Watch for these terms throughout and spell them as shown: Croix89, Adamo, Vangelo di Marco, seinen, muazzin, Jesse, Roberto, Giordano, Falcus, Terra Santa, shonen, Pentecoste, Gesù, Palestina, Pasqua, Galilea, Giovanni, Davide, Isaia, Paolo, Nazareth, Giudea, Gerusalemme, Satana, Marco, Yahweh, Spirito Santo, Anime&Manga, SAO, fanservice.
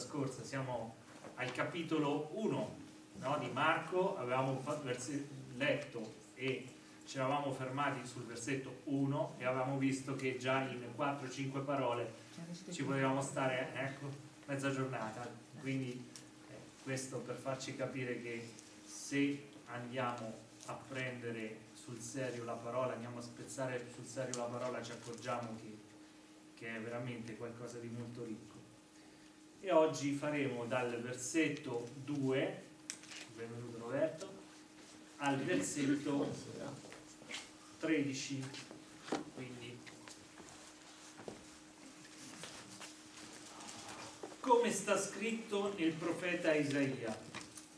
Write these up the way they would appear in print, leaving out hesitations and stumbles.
scorsa, siamo al capitolo 1, no, di Marco, avevamo letto e ci eravamo fermati sul versetto 1 e avevamo visto che già in 4-5 parole ci potevamo stare, ecco, mezza giornata, quindi questo per farci capire che se andiamo a prendere sul serio la parola, andiamo a spezzare sul serio la parola, ci accorgiamo che è veramente qualcosa di molto ricco. E oggi faremo dal versetto 2, benvenuto Roberto, al versetto 13, quindi come sta scritto nel profeta Isaia: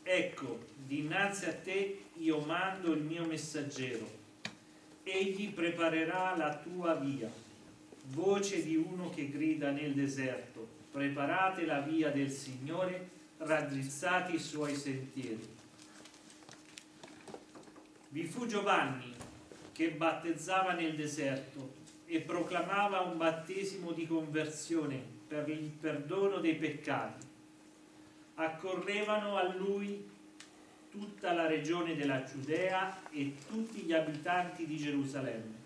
ecco, dinanzi a te io mando il mio messaggero, egli preparerà la tua via. Voce di uno che grida nel deserto: preparate la via del Signore, raddrizzate i suoi sentieri. Vi fu Giovanni che battezzava nel deserto e proclamava un battesimo di conversione per il perdono dei peccati. Accorrevano a lui tutta la regione della Giudea e tutti gli abitanti di Gerusalemme,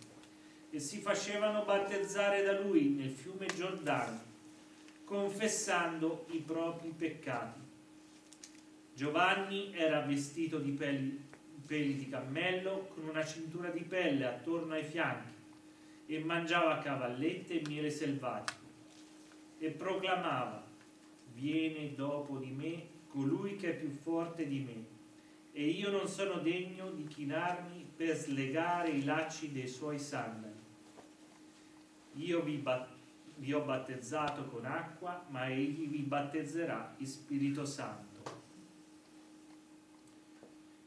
e si facevano battezzare da lui nel fiume Giordano, confessando i propri peccati. Giovanni era vestito di peli di cammello, con una cintura di pelle attorno ai fianchi, e mangiava cavallette e miele selvatico, e proclamava: viene dopo di me colui che è più forte di me, e io non sono degno di chinarmi per slegare i lacci dei suoi sandali. Io vi ho battezzato con acqua, ma egli vi battezzerà in Spirito Santo.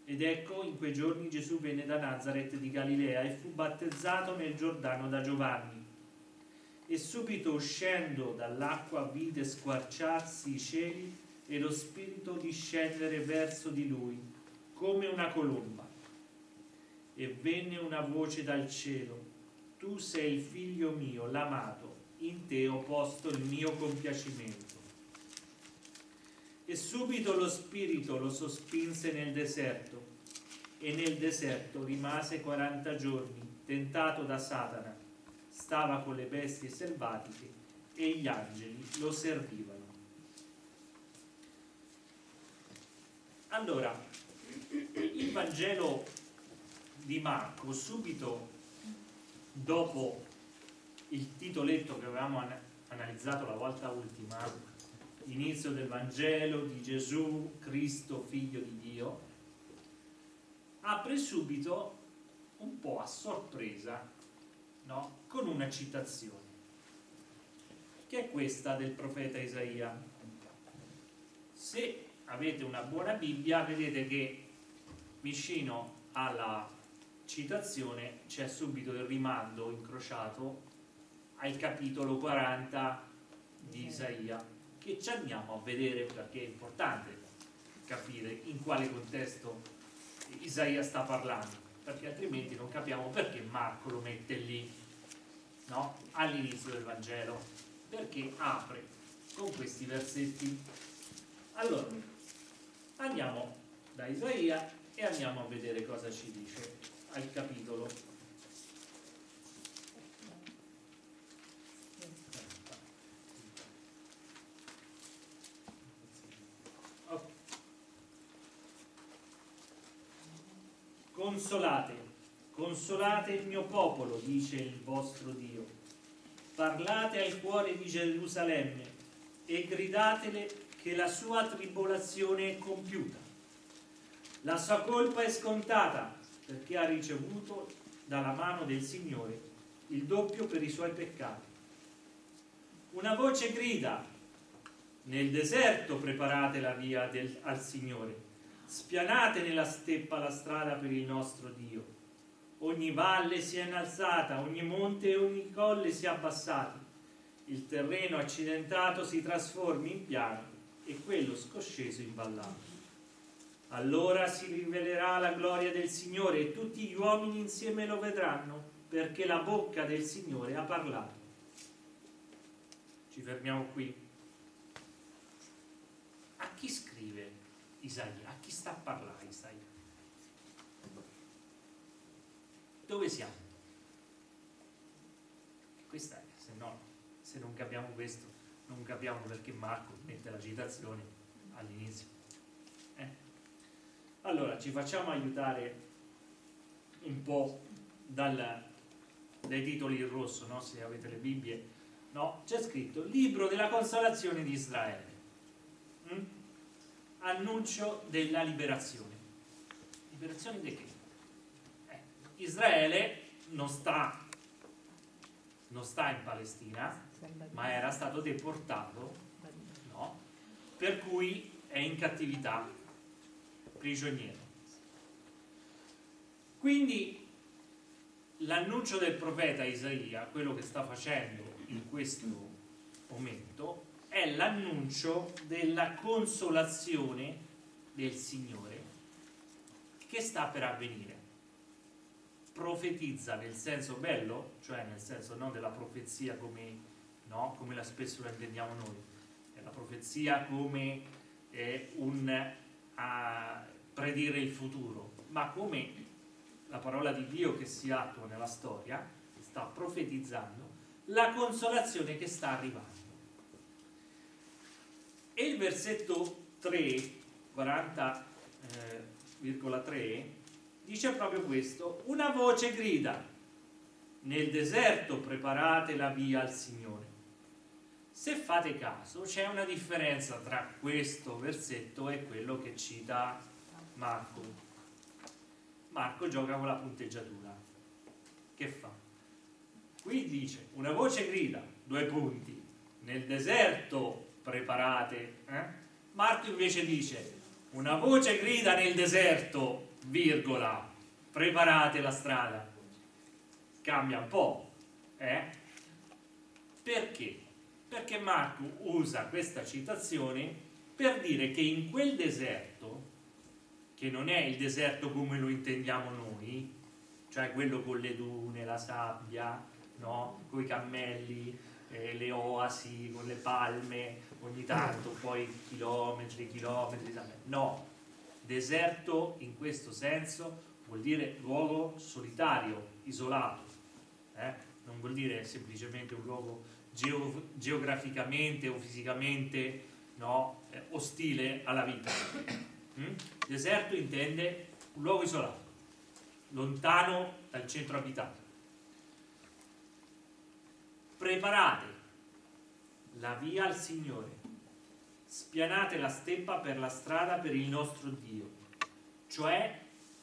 Ed ecco, in quei giorni Gesù venne da Nazareth di Galilea e fu battezzato nel Giordano da Giovanni. E subito, uscendo dall'acqua, vide squarciarsi i cieli e lo Spirito discendere verso di lui come una colomba. E venne una voce dal cielo: tu sei il figlio mio, l'amato, in te ho posto il mio compiacimento. E subito lo Spirito lo sospinse nel deserto, e nel deserto rimase 40 giorni, tentato da Satana. Stava con le bestie selvatiche e gli angeli lo servivano. Allora, il Vangelo di Marco, subito dopo il titoletto che avevamo analizzato la volta ultima, inizio del Vangelo di Gesù Cristo, figlio di Dio, apre subito un po' a sorpresa, no? Con una citazione, che è questa del profeta Isaia. Se avete una buona Bibbia, vedete che vicino alla citazione c'è subito il rimando incrociato al capitolo 40 di Isaia, che ci andiamo a vedere perché è importante capire in quale contesto Isaia sta parlando, perché altrimenti non capiamo perché Marco lo mette lì, no? All'inizio del Vangelo, perché apre con questi versetti. Allora andiamo da Isaia e andiamo a vedere cosa ci dice al capitolo. Okay. Consolate il mio popolo, dice il vostro Dio. Parlate al cuore di Gerusalemme e gridatele che la sua tribolazione è compiuta. La sua colpa è scontata, perché ha ricevuto dalla mano del Signore il doppio per i suoi peccati. Una voce grida: nel deserto preparate la via al Signore, spianate nella steppa la strada per il nostro Dio. Ogni valle si è innalzata, ogni monte e ogni colle si è abbassati. Il terreno accidentato si trasformi in piano e quello scosceso in vallata. Allora si rivelerà la gloria del Signore e tutti gli uomini insieme lo vedranno, perché la bocca del Signore ha parlato. Ci fermiamo qui. Isaia. A chi sta a parlare Isaia? Dove siamo? Questa è, se non capiamo questo, non capiamo perché Marco mette la citazione all'inizio. Allora, ci facciamo aiutare un po' dai titoli in rosso, no? Se avete le Bibbie, no? C'è scritto Libro della Consolazione di Israele. Annuncio della liberazione. Liberazione di che? Israele non sta in Palestina, ma era stato deportato, no? Per cui è in cattività, prigioniero. Quindi l'annuncio del profeta Isaia, quello che sta facendo in questo momento, è l'annuncio della consolazione del Signore che sta per avvenire. Profetizza nel senso bello, cioè nel senso non della profezia come, no, come la spesso la intendiamo noi, è la profezia come predire il futuro, ma come la parola di Dio che si attua nella storia sta profetizzando la consolazione che sta arrivando. E il versetto 40,3 dice proprio questo: una voce grida nel deserto, preparate la via al Signore. Se fate caso, c'è una differenza tra questo versetto e quello che cita Marco. Marco gioca con la punteggiatura. Che fa? Qui dice una voce grida, nel deserto preparate, Marco invece dice una voce grida nel deserto, preparate la strada. Cambia un po', perché? Perché Marco usa questa citazione per dire che in quel deserto, che non è il deserto come lo intendiamo noi, cioè quello con le dune, la sabbia, no? Con i cammelli, le oasi, con le palme, ogni tanto poi chilometri, no, deserto in questo senso vuol dire luogo solitario, isolato, non vuol dire semplicemente un luogo geograficamente o fisicamente, no, ostile alla vita. Deserto intende un luogo isolato, lontano dal centro abitato. Preparate la via al Signore, spianate la steppa per la strada per il nostro Dio. Cioè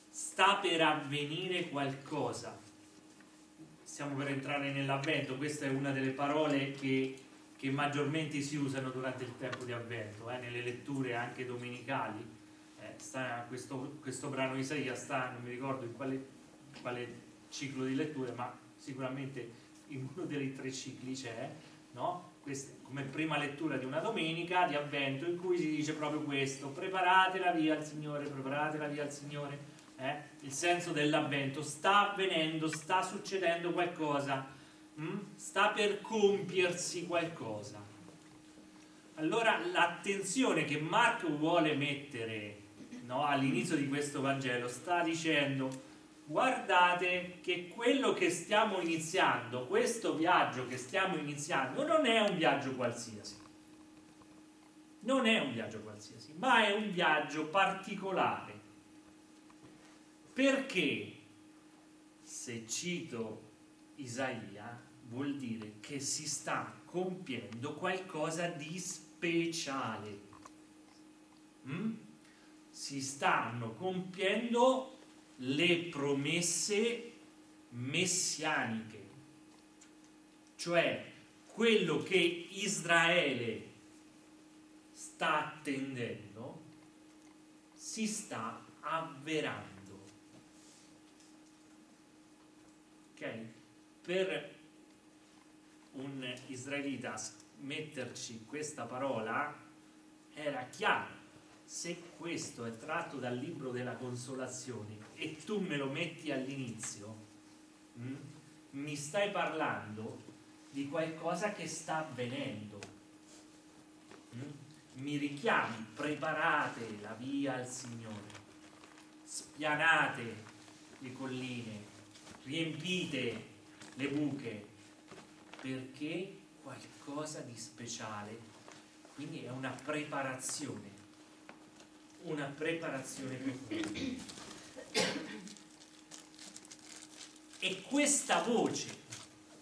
sta per avvenire qualcosa. Stiamo per entrare nell'avvento, questa è una delle parole che maggiormente si usano durante il tempo di avvento, nelle letture anche domenicali. Questo brano di Isaia sta, non mi ricordo in quale ciclo di letture, ma sicuramente in uno dei 3 cicli c'è, no? Questa, come prima lettura di una domenica di avvento, in cui si dice proprio questo: preparate la via al Signore, preparate la via al Signore, il senso dell'avvento, sta avvenendo, sta succedendo qualcosa, sta per compiersi qualcosa. Allora l'attenzione che Marco vuole mettere, no, all'inizio di questo Vangelo, sta dicendo: guardate che quello che stiamo iniziando, questo viaggio che stiamo iniziando, non è un viaggio qualsiasi. Non è un viaggio qualsiasi, ma è un viaggio particolare. Perché, se cito Isaia, vuol dire che si sta compiendo qualcosa di speciale. Si stanno compiendo le promesse messianiche, cioè quello che Israele sta attendendo si sta avverando. Ok? Per un israelita metterci questa parola era chiaro. Se questo è tratto dal libro della consolazione e tu me lo metti all'inizio, mi stai parlando di qualcosa che sta avvenendo, mi richiami, preparate la via al Signore, spianate le colline, riempite le buche, perché qualcosa di speciale. Quindi è una preparazione profonda. E questa voce,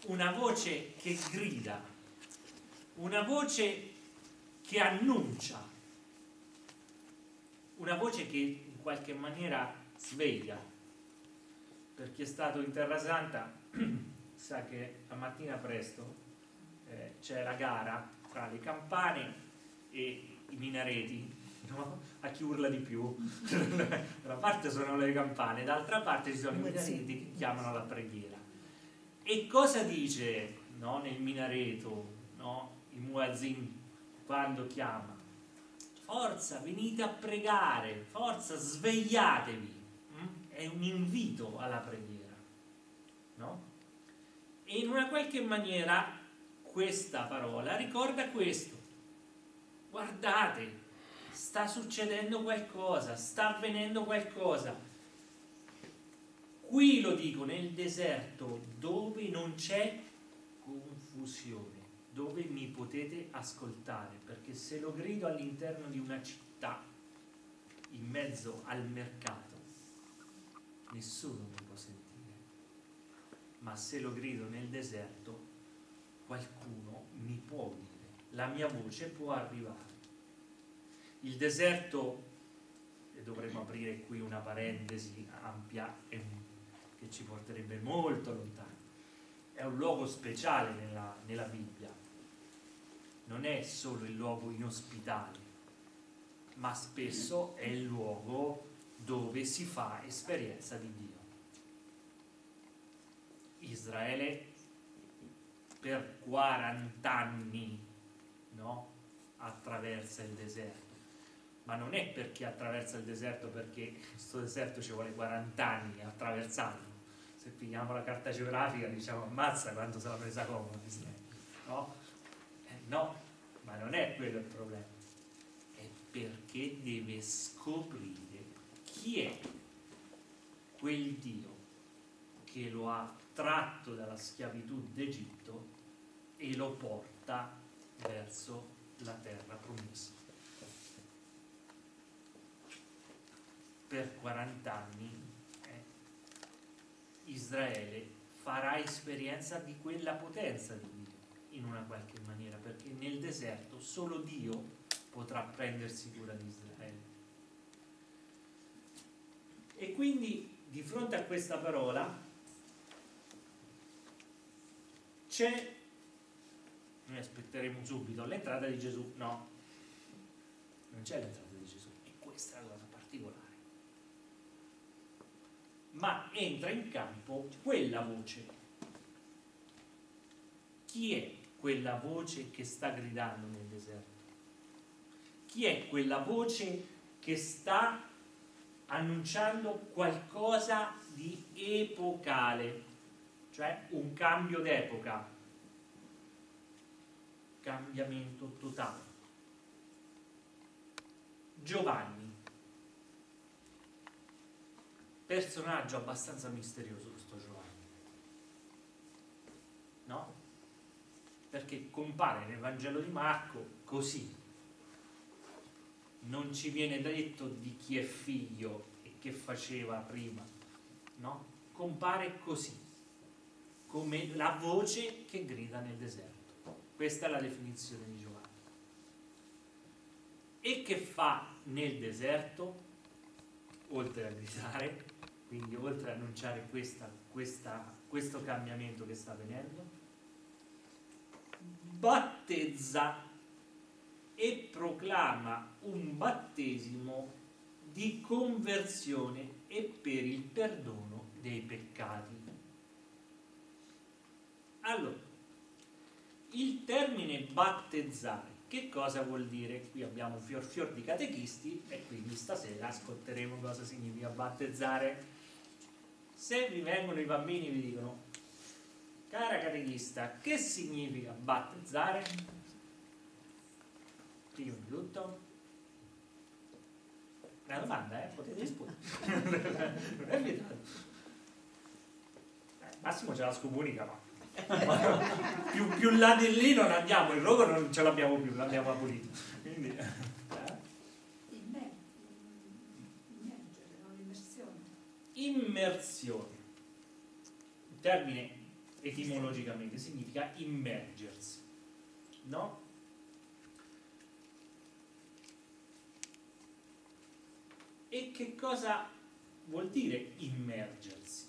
una voce che grida, una voce che annuncia, una voce che in qualche maniera sveglia. Per chi è stato in Terra Santa sa che la mattina presto c'è la gara tra le campane e i minareti, no? A chi urla di più. Da una parte sono le campane, d'altra parte ci sono i minareti che chiamano alla preghiera. E cosa dice, no, nel minareto, no, il muazzin quando chiama? Forza, venite a pregare, forza, svegliatevi. È un invito alla preghiera, no? E in una qualche maniera questa parola ricorda questo. Guardate, sta succedendo qualcosa, sta avvenendo qualcosa. Qui lo dico, nel deserto, dove non c'è confusione, dove mi potete ascoltare, perché se lo grido all'interno di una città, in mezzo al mercato, nessuno mi può sentire. Ma se lo grido nel deserto, qualcuno mi può udire, la mia voce può arrivare. Il deserto, e dovremmo aprire qui una parentesi ampia che ci porterebbe molto lontano, è un luogo speciale nella Bibbia. Non è solo il luogo inospitale, ma spesso è il luogo dove si fa esperienza di Dio. Israele per 40 anni, no, attraversa il deserto. Ma non è perché attraversa il deserto, perché questo deserto ci vuole 40 anni a attraversarlo. Se pigliamo la carta geografica diciamo ammazza quanto se l'ha presa comoda, no? No, ma non è quello il problema. È perché deve scoprire chi è quel Dio che lo ha tratto dalla schiavitù d'Egitto e lo porta verso la terra promessa. Per 40 anni Israele farà esperienza di quella potenza di Dio in una qualche maniera, perché nel deserto solo Dio potrà prendersi cura di Israele. E quindi di fronte a questa parola c'è, noi aspetteremo subito l'entrata di Gesù, no, non c'è l'entrata di Gesù, e questa è la cosa particolare. Ma entra in campo quella voce. Chi è quella voce che sta gridando nel deserto? Chi è quella voce che sta annunciando qualcosa di epocale, cioè un cambio d'epoca, cambiamento totale? Giovanni, personaggio abbastanza misterioso questo Giovanni, no? Perché compare nel Vangelo di Marco così, non ci viene detto di chi è figlio e che faceva prima, no? Compare così, come la voce che grida nel deserto. Questa è la definizione di Giovanni. E che fa nel deserto, oltre a gridare? Quindi oltre ad annunciare questo cambiamento che sta avvenendo, battezza e proclama un battesimo di conversione e per il perdono dei peccati. Allora, il termine battezzare, che cosa vuol dire? Qui abbiamo fior di catechisti e quindi stasera ascolteremo cosa significa battezzare. Se vi vengono i bambini e vi dicono: cara catechista, che significa battezzare? Io in lutto? Una domanda, potete rispondere. Non è vietato. Massimo ce la scomunica, ma più là di lì non andiamo, il rogo non ce l'abbiamo più, l'abbiamo abolito. Quindi immersione. Il termine etimologicamente significa immergersi, no? E che cosa vuol dire immergersi?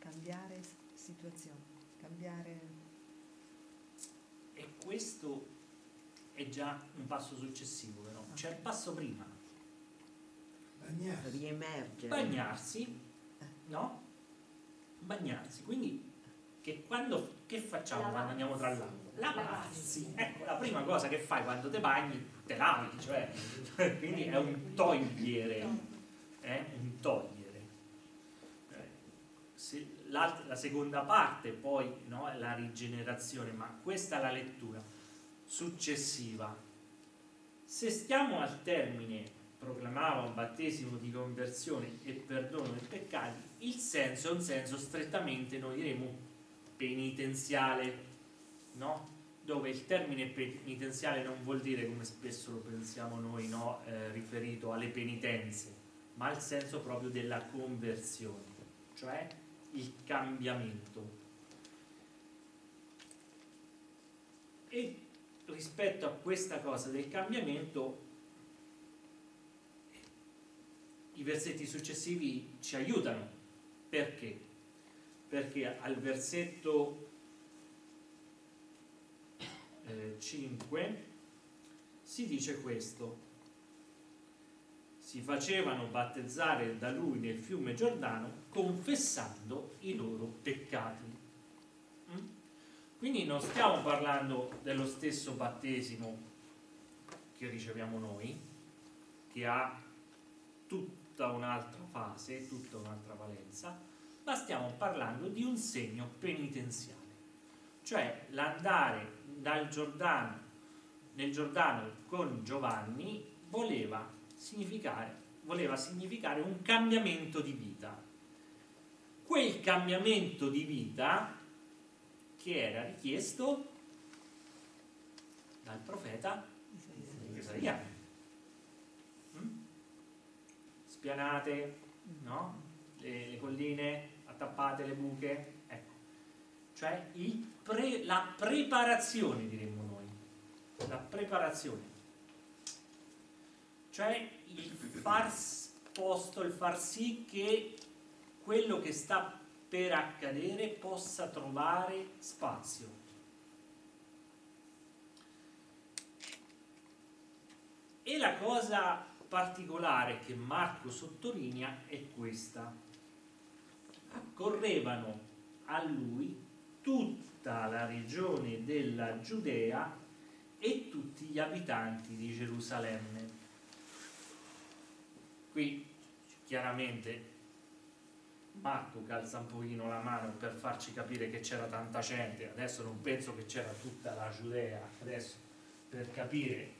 Cambiare situazione, cambiare. E questo è già un passo successivo, però. Okay. C'è il passo prima. Bagnarsi. Riemergere. Bagnarsi, no? Bagnarsi, quindi che facciamo quando andiamo tra l'acqua? Lavarsi. Ecco, la prima cosa che fai quando te bagni, te lavi, cioè quindi è un togliere. La seconda parte poi, no, è la rigenerazione, ma questa è la lettura successiva. Se stiamo al termine proclamava un battesimo di conversione e perdono dei peccati, il senso è un senso strettamente, noi diremo, penitenziale, no? Dove il termine penitenziale non vuol dire, come spesso lo pensiamo noi, no? Riferito alle penitenze, ma al senso proprio della conversione, cioè il cambiamento. E rispetto a questa cosa del cambiamento, i versetti successivi ci aiutano. Perché? Perché al versetto 5 si dice questo: si facevano battezzare da lui nel fiume Giordano confessando i loro peccati. Quindi non stiamo parlando dello stesso battesimo che riceviamo noi, che ha tutta un'altra fase, tutta un'altra valenza, ma stiamo parlando di un segno penitenziale, cioè l'andare nel Giordano con Giovanni voleva significare un cambiamento di vita. Quel cambiamento di vita che era richiesto dal profeta Isaia. Spianate, no? Le colline, attappate le buche, ecco. Cioè la preparazione, diremmo noi, la preparazione, cioè il far posto, il far sì che quello che sta per accadere possa trovare spazio. E la cosa particolare che Marco sottolinea è questa: accorrevano a lui tutta la regione della Giudea e tutti gli abitanti di Gerusalemme. Qui chiaramente Marco calza un pochino la mano per farci capire che c'era tanta gente. Adesso non penso che c'era tutta la Giudea, adesso per capire,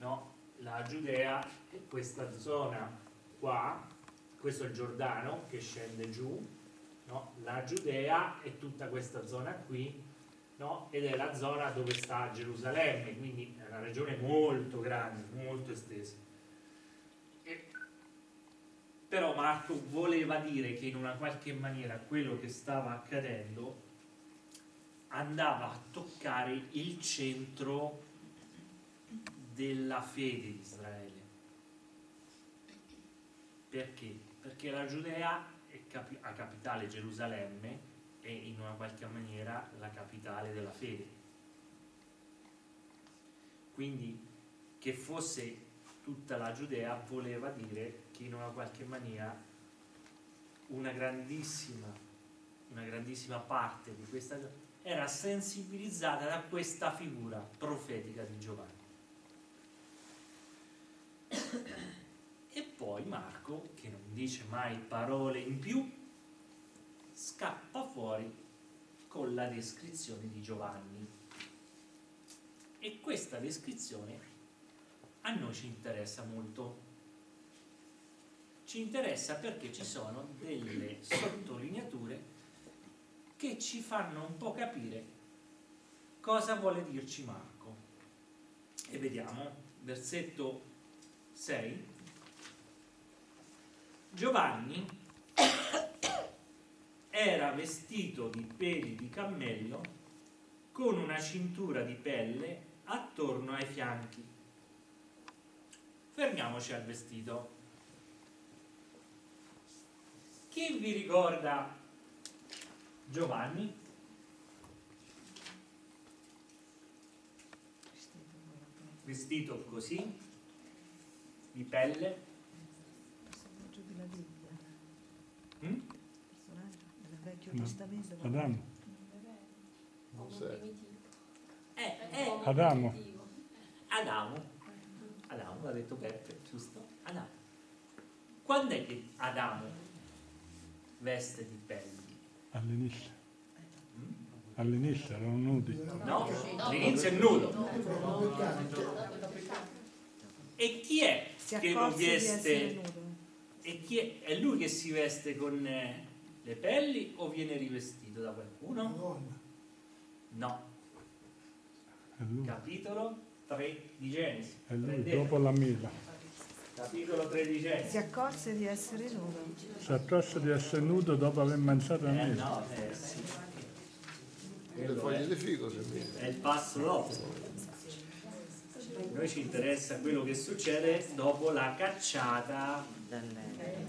no? La Giudea è questa zona qua, questo è il Giordano che scende giù, no? La Giudea è tutta questa zona qui, no? Ed è la zona dove sta Gerusalemme, quindi è una regione molto grande, molto estesa. Però Marco voleva dire che in una qualche maniera quello che stava accadendo andava a toccare il centro della fede di Israele. Perché? Perché la Giudea è la capitale, Gerusalemme è in una qualche maniera la capitale della fede. Quindi che fosse tutta la Giudea voleva dire che in una qualche maniera una grandissima parte di questa era sensibilizzata da questa figura profetica di Giovanni. E poi Marco, che non dice mai parole in più, scappa fuori con la descrizione di Giovanni E questa descrizione a noi ci interessa molto. Ci interessa perché ci sono delle sottolineature che ci fanno un po' capire cosa vuole dirci Marco. E vediamo, versetto 6. Giovanni era vestito di peli di cammello con una cintura di pelle attorno ai fianchi. Fermiamoci al vestito. Chi vi ricorda Giovanni? Vestito così, di pelle. Personaggio della Bibbia. Personaggio del Vecchio Testamento. Adamo. Adamo, l'ha detto Peppe, giusto? Adamo. Quando è che Adamo veste di pelli? All'inizio. All'inizio erano nudi. No, all'inizio è nudo. E chi è che lo veste? E chi è lui che si veste con le pelli o viene rivestito da qualcuno? No. Capitolo 3 di Genesi. È lui, dopo la mela. Capitolo 13. Si accorse di essere nudo. Si accorse di essere nudo dopo aver mangiato la mela. No, sì. Le foglie di fico, è il passo dopo. Noi ci interessa quello che succede dopo la cacciata dall'Eden.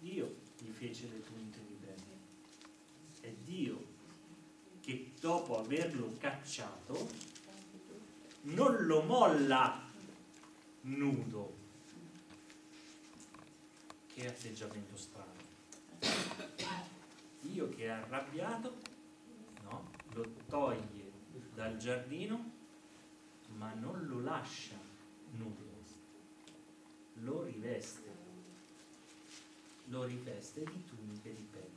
Dio gli fece le punte di pelle. È Dio che dopo averlo cacciato non lo molla nudo. Che atteggiamento strano. Dio che è arrabbiato, no, lo toglie dal giardino ma non lo lascia nudo, lo riveste, di tuniche di pelle.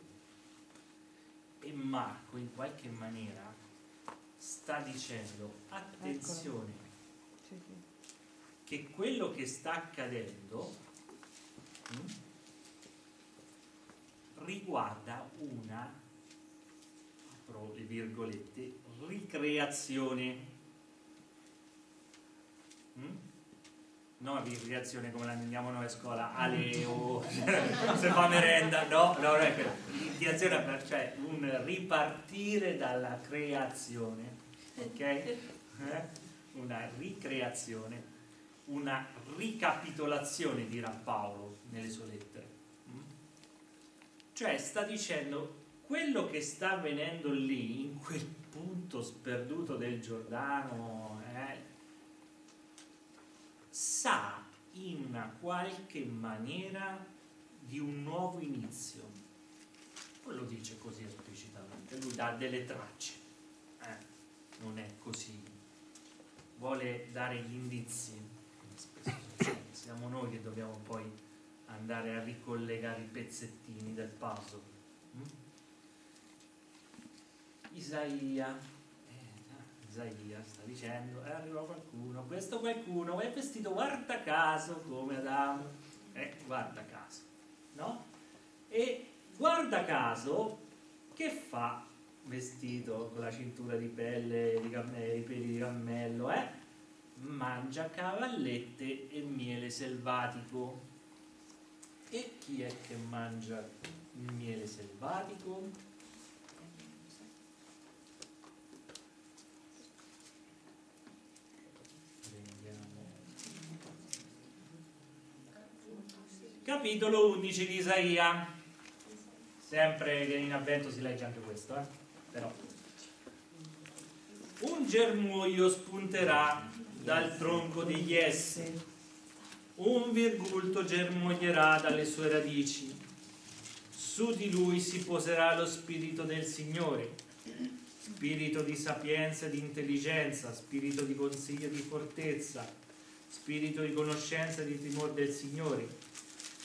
E Marco in qualche maniera sta dicendo: attenzione, che quello che sta accadendo riguarda una, apro le virgolette, ricreazione. No, ricreazione come la andiamo noi a scuola, aleo, se fa merenda, no, è quella. Ricreazione, cioè un ripartire dalla creazione, ok? Una ricreazione, una ricapitolazione, dirà Paolo nelle sue lettere. Cioè sta dicendo quello che sta avvenendo lì, in quel punto sperduto del Giordano, sa in una qualche maniera di un nuovo inizio. Poi lo dice così esplicitamente, lui dà delle tracce, non è così, vuole dare gli indizi. Siamo noi che dobbiamo poi andare a ricollegare i pezzettini del puzzle. Isaia sta dicendo, arriva qualcuno, questo qualcuno è vestito guarda caso come Adamo, guarda caso, no? E guarda caso che fa vestito con la cintura di pelle, i peli di cammello, mangia cavallette e miele selvatico. E chi è che mangia il miele selvatico? Capitolo 11 di Isaia. Sempre che in avvento si legge anche questo, però. Un germoglio spunterà dal tronco di Jesse, un virgulto germoglierà dalle sue radici. Su di lui si poserà lo spirito del Signore, spirito di sapienza e di intelligenza, spirito di consiglio e di fortezza, spirito di conoscenza e di timore del Signore.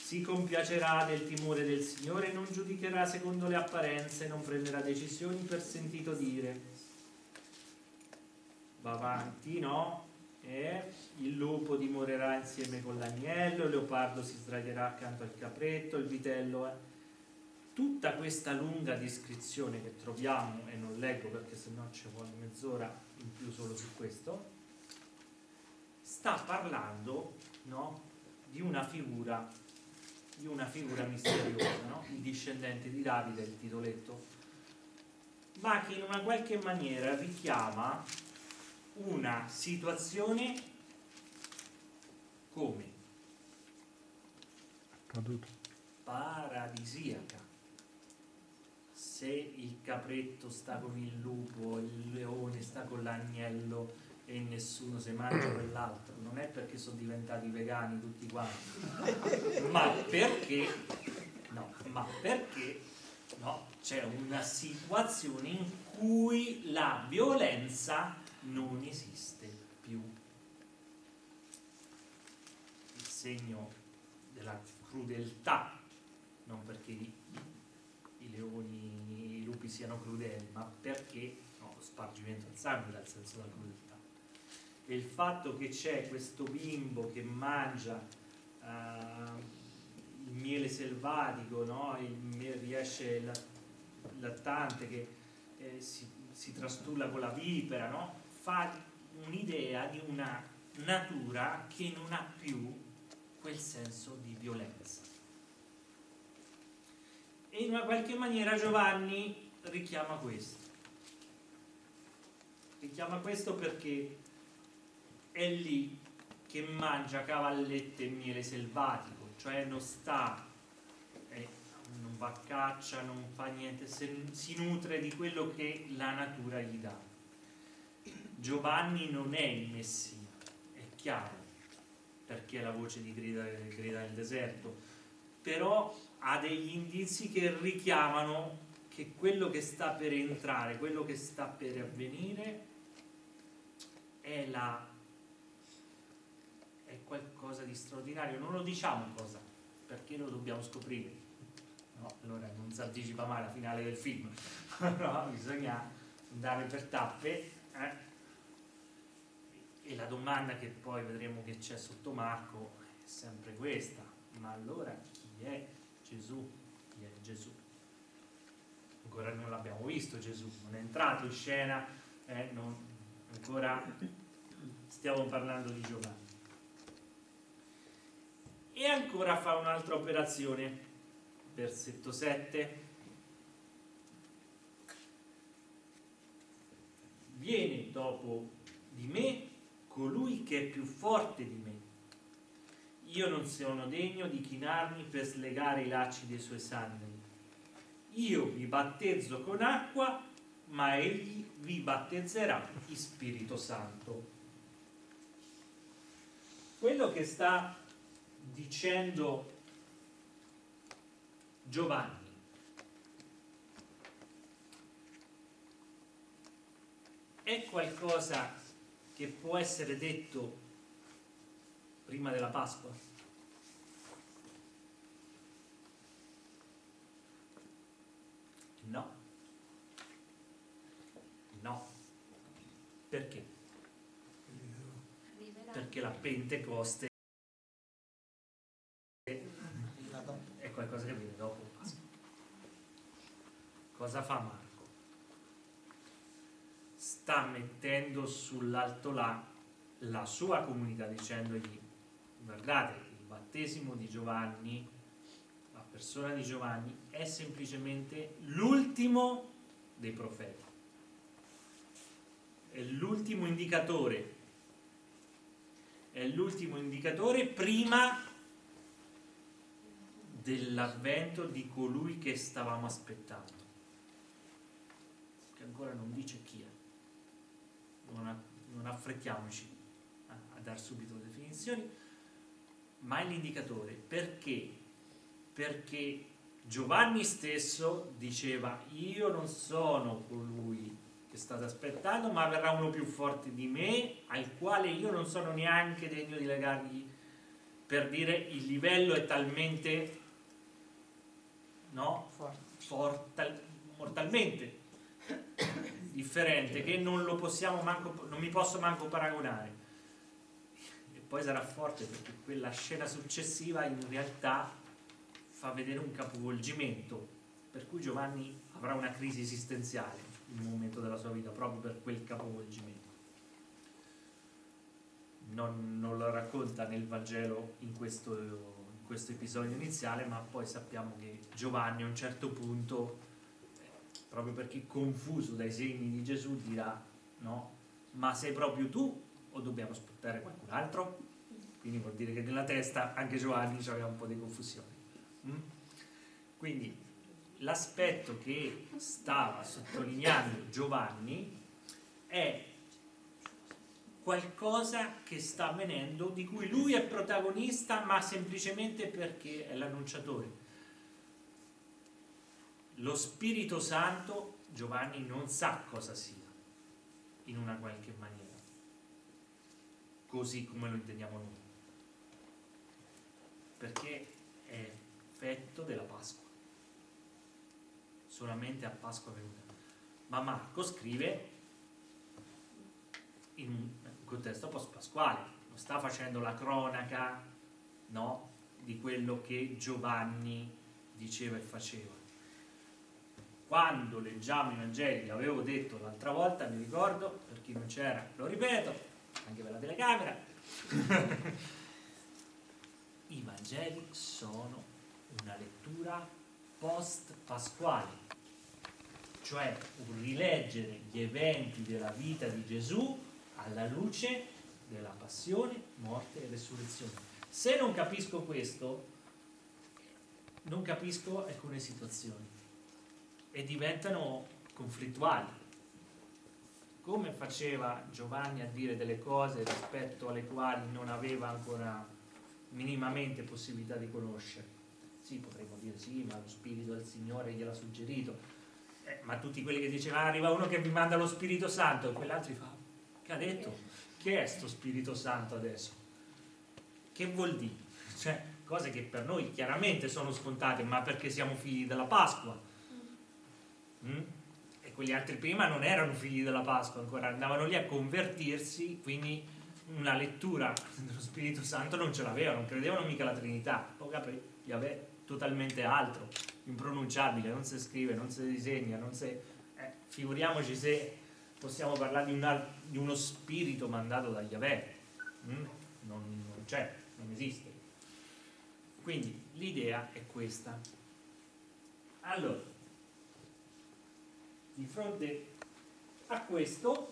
Si compiacerà del timore del Signore, non giudicherà secondo le apparenze, non prenderà decisioni per sentito dire. Va avanti, no? Il lupo dimorerà insieme con l'agnello, il leopardo si sdraierà accanto al capretto, il vitello. Tutta questa lunga descrizione che troviamo, e non leggo perché sennò ci vuole mezz'ora in più solo su questo, sta parlando, no, di una figura misteriosa, no? Il discendente di Davide, il titoletto, ma che in una qualche maniera richiama una situazione come paradisiaca. Se il capretto sta con il lupo, il leone sta con l'agnello e nessuno se mangia quell'altro, non è perché sono diventati vegani tutti quanti, ma perché c'è una situazione in cui la violenza non esiste più. Il segno della crudeltà, non perché i leoni, i lupi siano crudeli, ma perché lo spargimento al sangue dal senso della crudeltà. E il fatto che c'è questo bimbo che mangia il miele selvatico, no? Riesce il lattante che si trastulla con la vipera, no? Fa un'idea di una natura che non ha più quel senso di violenza. E in una qualche maniera Giovanni richiama questo. Richiama questo perché è lì che mangia cavallette e miele selvatico, cioè non sta, non va a caccia, non fa niente, si nutre di quello che la natura gli dà. Giovanni non è il Messia, è chiaro, perché è la voce di grida nel deserto, però ha degli indizi che richiamano che quello che sta per entrare, quello che sta per avvenire è qualcosa di straordinario. Non lo diciamo cosa, perché lo dobbiamo scoprire, no? Allora non si anticipa mai la finale del film, no? Bisogna andare per tappe, E la domanda che poi vedremo che c'è sotto Marco è sempre questa: ma allora chi è Gesù? Chi è Gesù? Ancora non l'abbiamo visto Gesù, non è entrato in scena, ancora stiamo parlando di Giovanni. E ancora fa un'altra operazione, versetto 7. Viene dopo di me colui che è più forte di me. Io non sono degno di chinarmi per slegare i lacci dei suoi sandali. Io vi battezzo con acqua, ma egli vi battezzerà di Spirito Santo. Quello che sta dicendo Giovanni è qualcosa che può essere detto prima della Pasqua? No. Perché? Perché la Pentecoste è qualcosa che viene dopo la Pasqua. Cosa fa Marco? Sta mettendo sull'alto là la sua comunità, dicendogli: guardate, il battesimo di Giovanni, la persona di Giovanni, è semplicemente l'ultimo dei profeti, è l'ultimo indicatore, prima dell'avvento di colui che stavamo aspettando, che ancora non dice chi è. Non affrettiamoci a dar subito definizioni, ma è l'indicatore. Perché? Perché Giovanni stesso diceva: io non sono colui che state aspettando, ma verrà uno più forte di me, al quale io non sono neanche degno di legargli, per dire il livello è talmente mortalmente differente che non mi posso manco paragonare. E poi sarà forte, perché quella scena successiva in realtà fa vedere un capovolgimento, per cui Giovanni avrà una crisi esistenziale in un momento della sua vita proprio per quel capovolgimento. Non lo racconta nel Vangelo in questo episodio iniziale, ma poi sappiamo che Giovanni a un certo punto, proprio perché confuso dai segni di Gesù, dirà: no, ma sei proprio tu o dobbiamo aspettare qualcun altro? Quindi vuol dire che nella testa anche Giovanni aveva un po' di confusione. Quindi l'aspetto che stava sottolineando Giovanni è qualcosa che sta avvenendo, di cui lui è protagonista, ma semplicemente perché è l'annunciatore. Lo Spirito Santo Giovanni non sa cosa sia, in una qualche maniera, così come lo intendiamo noi, perché è effetto della Pasqua, solamente a Pasqua venuta. Ma Marco scrive in un contesto post-pasquale, non sta facendo la cronaca, no, di quello che Giovanni diceva e faceva. Quando leggiamo i Vangeli, avevo detto l'altra volta, mi ricordo, per chi non c'era, lo ripeto, anche per la telecamera, i Vangeli sono una lettura post-pasquale, cioè un rileggere gli eventi della vita di Gesù alla luce della passione, morte e resurrezione. Se non capisco questo, non capisco alcune situazioni e diventano conflittuali. Come faceva Giovanni a dire delle cose rispetto alle quali non aveva ancora minimamente possibilità di conoscere? Sì, potremmo dire sì, ma lo Spirito del Signore gliel'ha suggerito, ma tutti quelli che dicevano arriva uno che vi manda lo Spirito Santo, e quell'altro fa: che ha detto? Che è sto Spirito Santo adesso? Che vuol dire? Cioè, cose che per noi chiaramente sono scontate, ma perché siamo figli della Pasqua. E quegli altri prima non erano figli della Pasqua ancora, andavano lì a convertirsi, quindi una lettura dello Spirito Santo non ce l'avevano, non credevano mica alla Trinità. Poi capì, Yahweh totalmente altro, impronunciabile, non si scrive, non si disegna, non si... figuriamoci se possiamo parlare di uno spirito mandato da Yahweh. Non c'è, non esiste. Quindi l'idea è questa. Allora, di fronte a questo,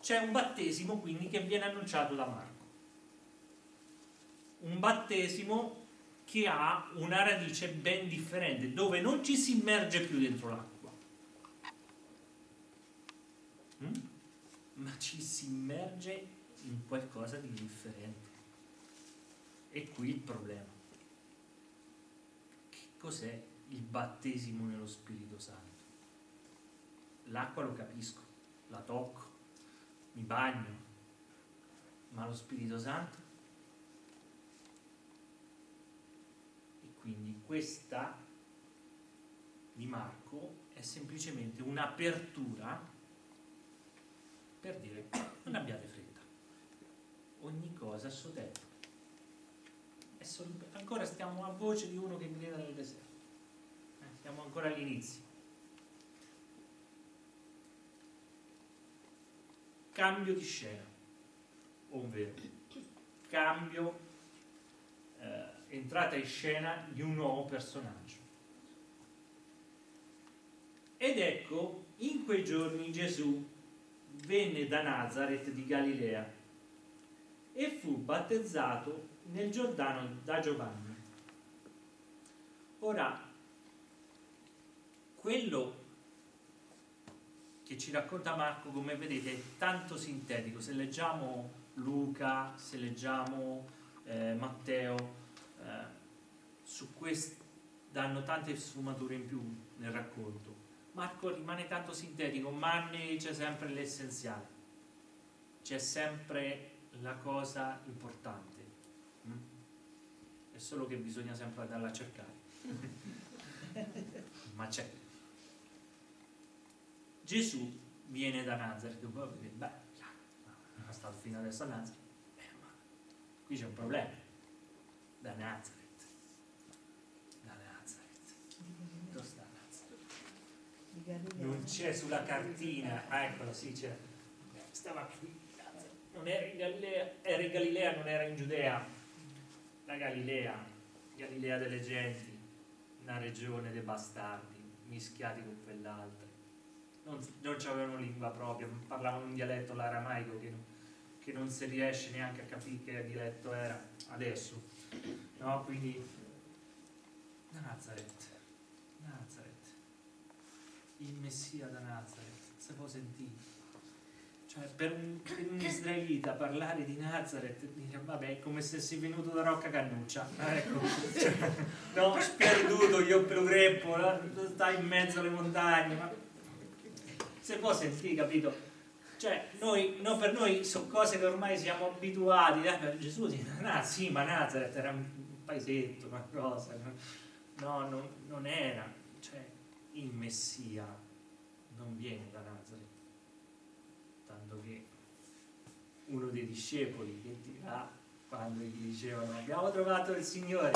c'è un battesimo quindi che viene annunciato da Marco, un battesimo che ha una radice ben differente, dove non ci si immerge più dentro l'acqua, ma ci si immerge in qualcosa di differente. E qui il problema. Cos'è il battesimo nello Spirito Santo? L'acqua lo capisco, la tocco, mi bagno, ma lo Spirito Santo? E quindi questa di Marco è semplicemente un'apertura per dire: non abbiate fretta, ogni cosa a suo tempo. Ancora stiamo a voce di uno che grida nel deserto, siamo ancora all'inizio. Cambio di scena, ovvero cambio, entrata in scena di un nuovo personaggio. Ed ecco, in quei giorni Gesù venne da Nazareth di Galilea e fu battezzato nel Giordano da Giovanni. Ora, quello che ci racconta Marco, come vedete, è tanto sintetico. Se leggiamo Luca, se leggiamo Matteo, su questo danno tante sfumature in più nel racconto. Marco rimane tanto sintetico, ma c'è sempre l'essenziale, c'è sempre la cosa importante, è solo che bisogna sempre andarla a cercare ma c'è. Gesù viene da Nazareth. Beh, non è stato fino adesso a Nazareth, ma qui c'è un problema. Da Nazareth, dove sta Nazareth? Non c'è sulla cartina. Ah, eccolo, sì, c'è. Stava qui. Non era in Galilea, era in Galilea, non era in Giudea. La Galilea, Galilea delle genti, una regione dei bastardi, mischiati con quell'altra. Non c'avevano lingua propria, parlavano un dialetto, l'aramaico, che non si riesce neanche a capire che dialetto era adesso, no? Quindi Nazareth, il Messia da Nazareth, se può sentire. Cioè, per un israelita parlare di Nazareth, dire, vabbè, è come se sei venuto da Rocca Cannuccia, ecco, cioè, no, sperduto, io per greppo, stai in mezzo alle montagne, ma se può sentire, capito? Cioè, per noi sono cose che ormai siamo abituati, Gesù dice, sì, ma Nazareth era un paesetto, una cosa, no, non era, cioè, il Messia non viene da Nazareth. Tanto che uno dei discepoli che dirà, quando gli dicevano abbiamo trovato il Signore,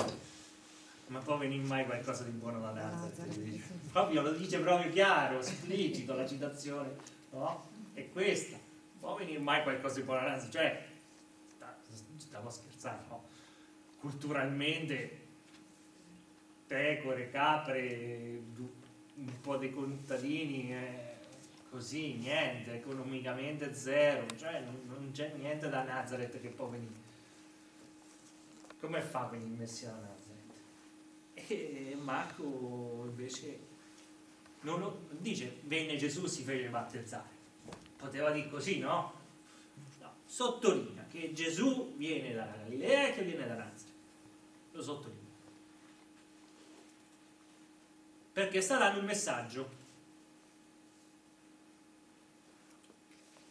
ma può venire mai qualcosa di buono da Nazareth? Proprio lo dice proprio chiaro, esplicito la citazione, no? È questa, può venire mai qualcosa di buono da Nazareth? Cioè, stavo scherzando, no? Culturalmente pecore, capre, un po' dei contadini, così, niente, economicamente zero, cioè non c'è niente da Nazareth che può venire. Come fa a venire il Messia da Nazareth? E Marco invece dice, venne Gesù, si fece battezzare. Poteva dire così, no? No, sottolinea che Gesù viene da Galilea e che viene da Nazareth. Lo sottolinea. Perché sta dando un messaggio.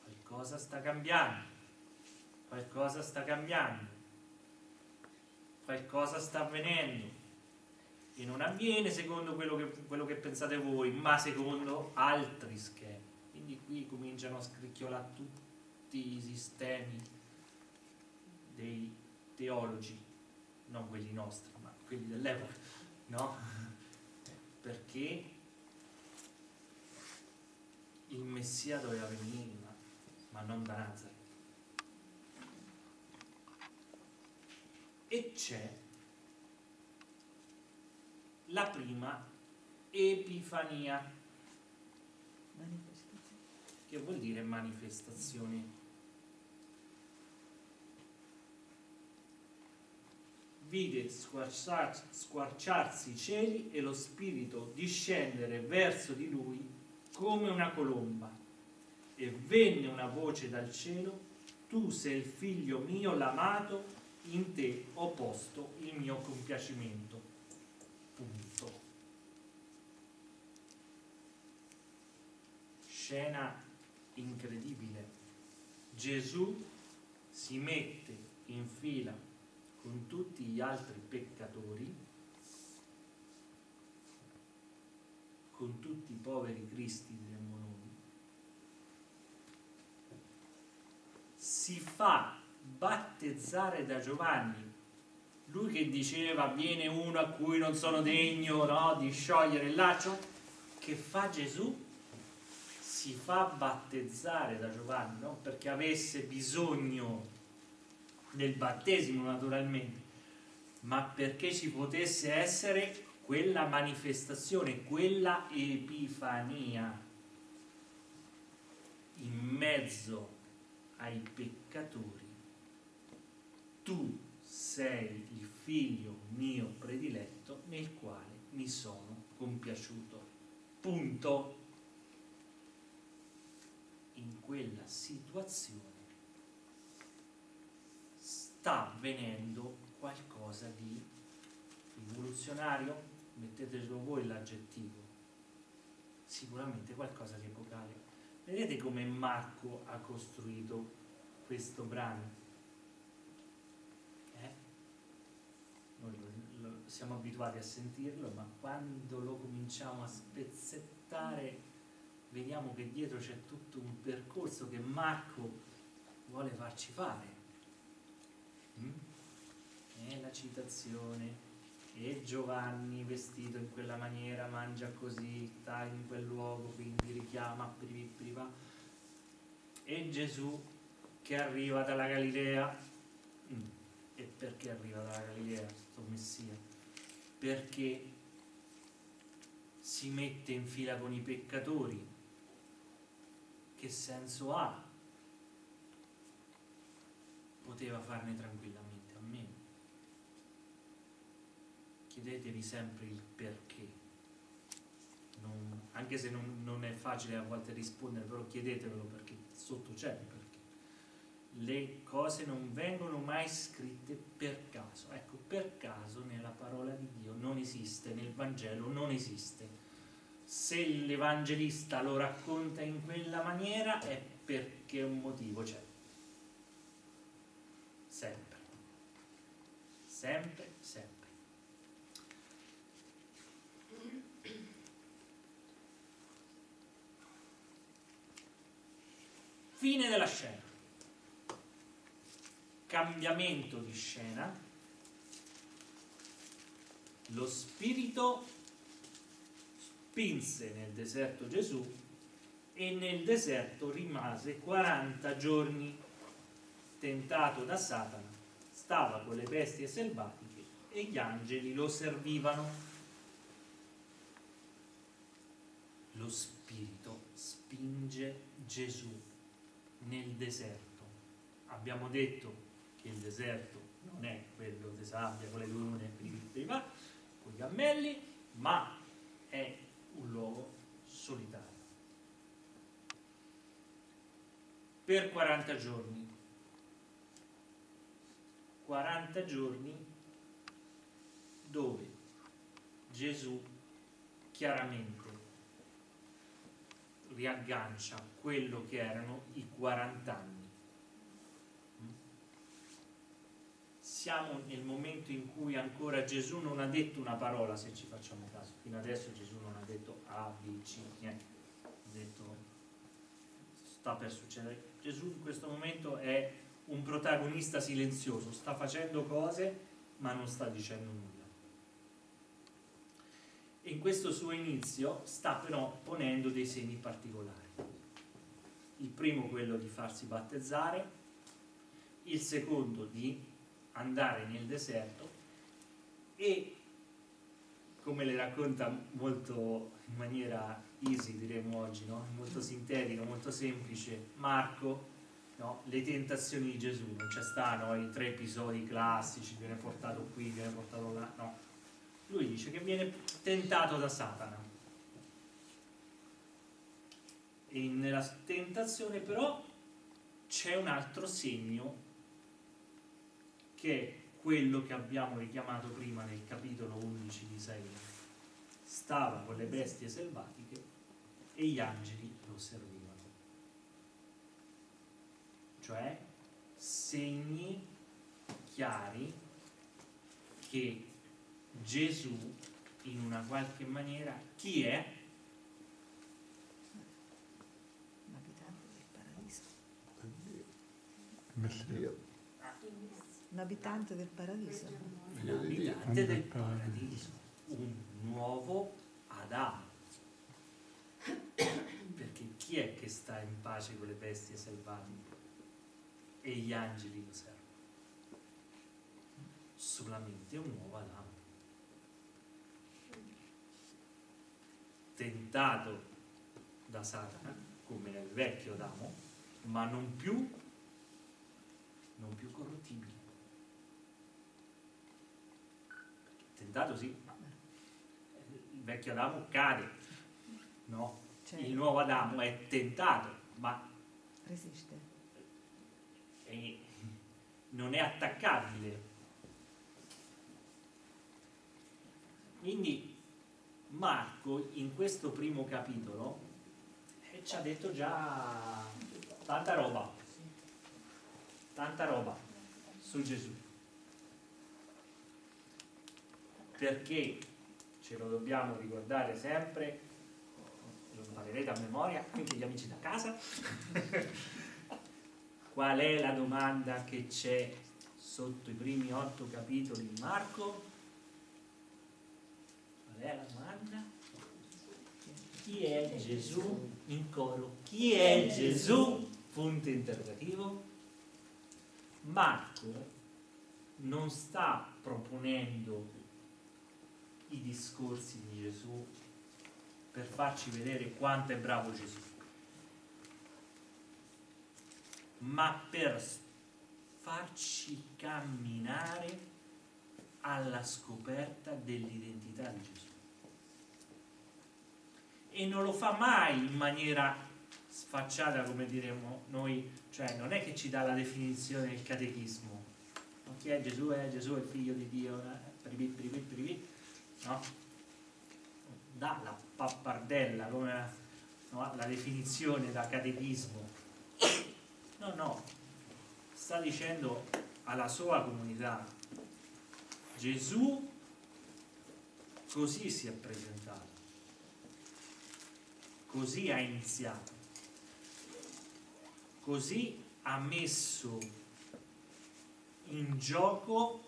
Qualcosa sta cambiando, qualcosa sta avvenendo e non avviene secondo quello che pensate voi, ma secondo altri schemi. Quindi qui cominciano a scricchiolare tutti i sistemi dei teologi, non quelli nostri, ma quelli dell'epoca, no? Perché il Messia doveva venire, ma non da Nazareth. E c'è la prima epifania, che vuol dire manifestazione. Vide squarciarsi i cieli e lo Spirito discendere verso di lui come una colomba. E venne una voce dal cielo: tu sei il figlio mio l'amato, in te ho posto il mio compiacimento. Punto. Scena incredibile. Gesù si mette in fila con tutti gli altri peccatori, con tutti i poveri cristi del mondo. Si fa battezzare da Giovanni, lui che diceva viene uno a cui non sono degno, no, di sciogliere il laccio. Che fa Gesù? Si fa battezzare da Giovanni, non perché avesse bisogno del battesimo naturalmente, ma perché ci potesse essere quella manifestazione, quella epifania in mezzo ai peccatori tu sei il figlio mio prediletto nel quale mi sono compiaciuto. Punto. In quella situazione sta avvenendo qualcosa di rivoluzionario, mettetelo voi l'aggettivo, sicuramente qualcosa di epocale. Vedete come Marco ha costruito questo brano? Noi siamo abituati a sentirlo, ma quando lo cominciamo a spezzettare vediamo che dietro c'è tutto un percorso che Marco vuole farci fare. E la citazione, e Giovanni vestito in quella maniera, mangia così, sta in quel luogo, quindi richiama prima, e Gesù che arriva dalla Galilea. E perché arriva dalla Galilea questo Messia? Perché si mette in fila con i peccatori. Che senso ha? Poteva farne tranquillamente a meno. Chiedetevi sempre il perché, anche se non è facile a volte rispondere, però chiedetevelo, perché sotto c'è il perché. Le cose non vengono mai scritte per caso. Ecco, per caso nella parola di Dio non esiste, nel Vangelo non esiste. Se l'evangelista lo racconta in quella maniera è perché un motivo c'è. Sempre. Sempre, sempre. Fine della scena. Cambiamento di scena. Lo Spirito spinse nel deserto Gesù e nel deserto rimase 40 giorni, tentato da Satana, stava con le bestie selvatiche e gli angeli lo servivano. Lo Spirito spinge Gesù nel deserto. Abbiamo detto che il deserto non è quello di sabbia con le dune, con i cammelli, ma è un luogo solitario. Per 40 giorni. 40 giorni dove Gesù chiaramente riaggancia quello che erano i 40 anni. Siamo nel momento in cui ancora Gesù non ha detto una parola, se ci facciamo caso. Fino adesso Gesù non ha detto A, B, C, niente. Ha detto sta per succedere. Gesù in questo momento è un protagonista silenzioso, sta facendo cose ma non sta dicendo nulla. E in questo suo inizio sta però ponendo dei segni particolari. Il primo quello di farsi battezzare, il secondo di andare nel deserto e, come le racconta molto in maniera easy, diremmo oggi, no? Molto sintetico, molto semplice, Marco, no? Le tentazioni di Gesù. Non c'è stanno i tre episodi classici, viene portato qui, viene portato là, no. Lui dice che viene tentato da Satana e nella tentazione però c'è un altro segno, che è quello che abbiamo richiamato prima nel capitolo 11 di Isaia. Stava con le bestie selvatiche e gli angeli lo servivano. Cioè segni chiari che Gesù in una qualche maniera chi è? L'abitante del paradiso. Messia. L'abitante del paradiso. L'abitante del paradiso. Un nuovo Adamo. Perché chi è che sta in pace con le bestie selvatiche? E gli angeli lo servono. Solamente un nuovo Adamo. Tentato da Satana, come nel vecchio Adamo, ma non più corruttibile. risuscitato, sì, il vecchio Adamo cade, no? Certo. Il nuovo Adamo è tentato, ma resiste. E non è attaccabile. Quindi Marco in questo primo capitolo ci ha detto già tanta roba su Gesù, perché ce lo dobbiamo ricordare sempre, lo imparerete a memoria, anche gli amici da casa. Qual è la domanda che c'è sotto i primi 8 capitoli di Marco? Qual è la domanda? Chi è Gesù? In coro. Chi è Gesù? Punto interrogativo. Marco non sta proponendo i discorsi di Gesù per farci vedere quanto è bravo Gesù, ma per farci camminare alla scoperta dell'identità di Gesù. E non lo fa mai in maniera sfacciata, come diremo noi, cioè non è che ci dà la definizione del catechismo. Chi è Gesù? Gesù è il figlio di Dio, no? Dà la pappardella come, no, la definizione da catechismo. No, sta dicendo alla sua comunità: Gesù così si è presentato, così ha iniziato, così ha messo in gioco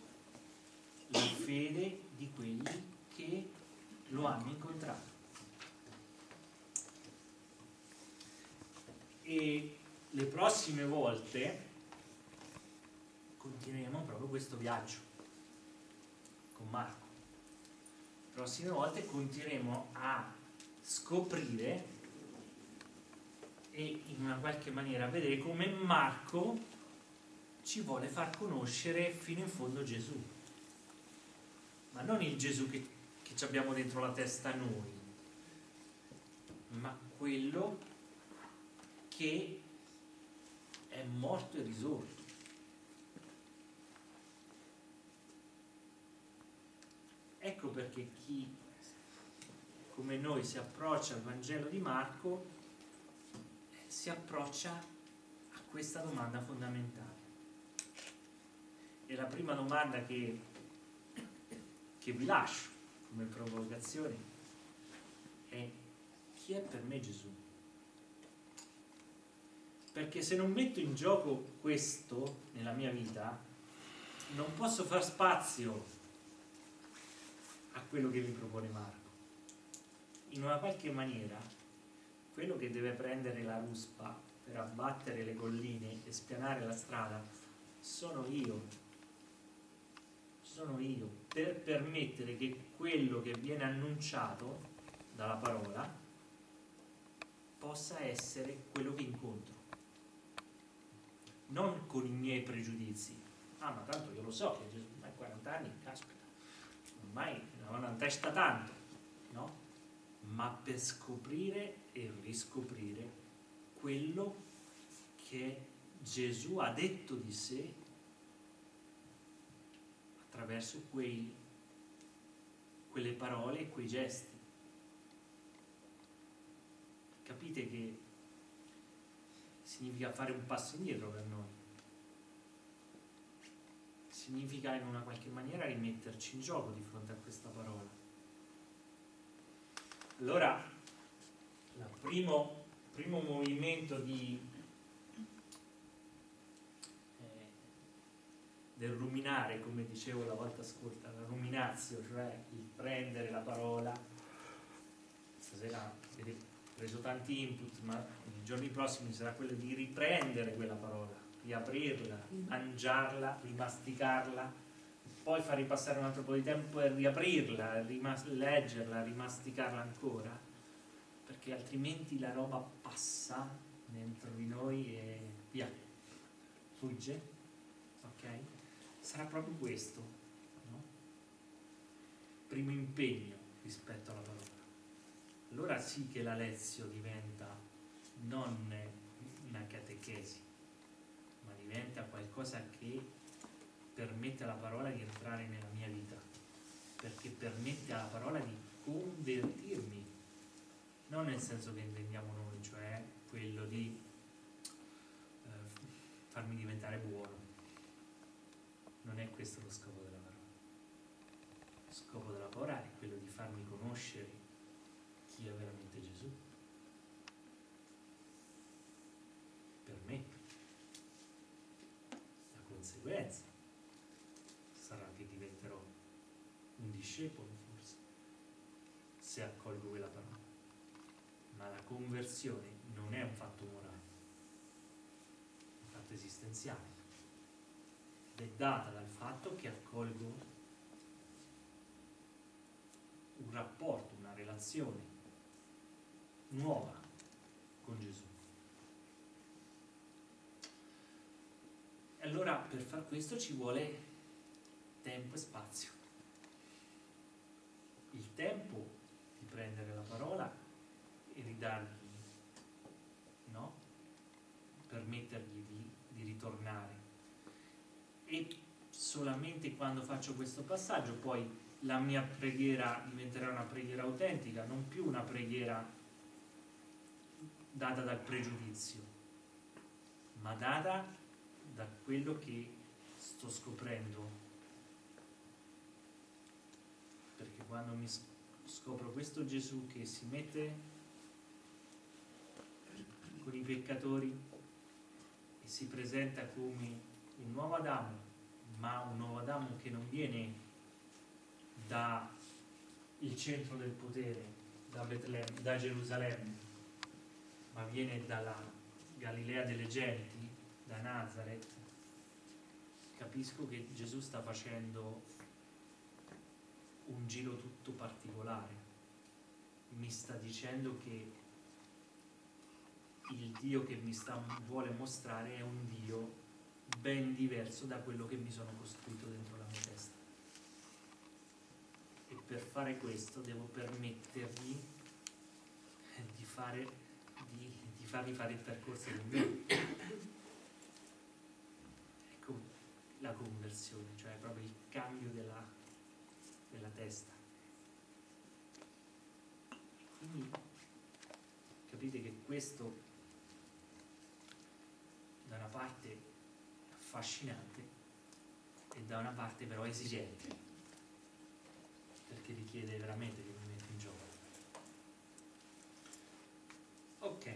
la fede di quelli che lo hanno incontrato. E le prossime volte continueremo proprio questo viaggio con Marco. Le prossime volte continueremo a scoprire e in una qualche maniera vedere come Marco ci vuole far conoscere fino in fondo Gesù, ma non il Gesù che ci abbiamo dentro la testa noi, ma quello che è morto e risorto. Ecco perché chi come noi si approccia al Vangelo di Marco si approccia a questa domanda fondamentale. E la prima domanda che vi lascio come provocazione è: chi è per me Gesù? Perché se non metto in gioco questo nella mia vita, non posso far spazio a quello che vi propone Marco. In una qualche maniera quello che deve prendere la ruspa per abbattere le colline e spianare la strada sono io, per permettere che quello che viene annunciato dalla parola possa essere quello che incontro, non con i miei pregiudizi. Ma tanto io lo so che Gesù ha 40 anni, caspita, ormai non attesta tanto, no? Ma per scoprire e riscoprire quello che Gesù ha detto di sé attraverso quelle parole e quei gesti. Capite che significa fare un passo indietro per noi, significa in una qualche maniera rimetterci in gioco di fronte a questa parola. Allora, il primo movimento del ruminare, come dicevo la volta scorsa, la ruminazio, cioè il prendere la parola. Stasera avete preso tanti input, ma nei giorni prossimi sarà quello di riprendere quella parola, riaprirla, mangiarla, rimasticarla, poi far ripassare un altro po' di tempo e riaprirla, leggerla, rimasticarla ancora, perché altrimenti la roba passa dentro di noi e via, fugge, ok? Sarà proprio questo, no? primo impegno rispetto alla parola. Allora sì che la lezione diventa non una catechesi, ma diventa qualcosa che permette alla parola di entrare nella mia vita, perché permette alla parola di convertirmi, non nel senso che intendiamo noi, cioè quello di farmi diventare buono. Non è questo lo scopo della parola. Lo scopo della parola è quello di farmi conoscere chi è veramente Gesù per me. La conseguenza sarà che diventerò un discepolo, forse, se accolgo quella parola. Ma la conversione non è un fatto morale, è un fatto esistenziale, ed è data dal fatto che accolgo un rapporto, una relazione nuova con Gesù. E allora per far questo ci vuole tempo e spazio. Il tempo di prendere la parola e ridargli, no? Permettergli di ritornare. E solamente quando faccio questo passaggio poi la mia preghiera diventerà una preghiera autentica, non più una preghiera data dal pregiudizio, ma data da quello che sto scoprendo. Perché quando mi scopro questo Gesù che si mette con i peccatori e si presenta come un nuovo Adamo, ma un nuovo Adamo che non viene da il centro del potere, da Betlemme, da Gerusalemme, ma viene dalla Galilea delle genti, da Nazareth, capisco che Gesù sta facendo un giro tutto particolare. Mi sta dicendo che il Dio che vuole mostrare è un Dio ben diverso da quello che mi sono costruito dentro la mia testa. E per fare questo devo permettergli di fargli fare il percorso di me. Ecco la conversione, cioè proprio il cambio della testa. Quindi capite che questo da una parte è affascinante e da una parte però esigente, perché richiede veramente che mi metti in gioco. Ok,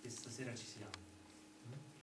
questa sera ci siamo.